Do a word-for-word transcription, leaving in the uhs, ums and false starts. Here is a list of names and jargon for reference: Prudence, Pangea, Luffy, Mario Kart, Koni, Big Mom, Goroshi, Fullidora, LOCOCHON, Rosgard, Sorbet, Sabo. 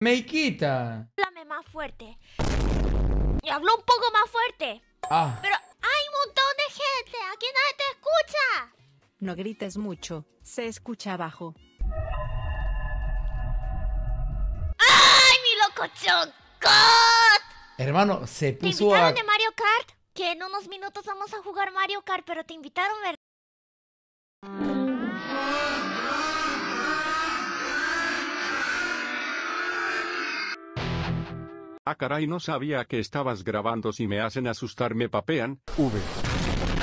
Meikita. Háblame más fuerte. Y habló un poco más fuerte. Ah. Pero hay un montón de gente. Aquí nadie te escucha. No grites mucho. Se escucha abajo. ¡Ay, mi loco Chocot! Hermano, se puso a... ¿Te invitaron a... de Mario Kart? Que en unos minutos vamos a jugar Mario Kart, pero te invitaron, ¿verdad? Ah, caray, no sabía que estabas grabando. Si me hacen asustar, me papean. V.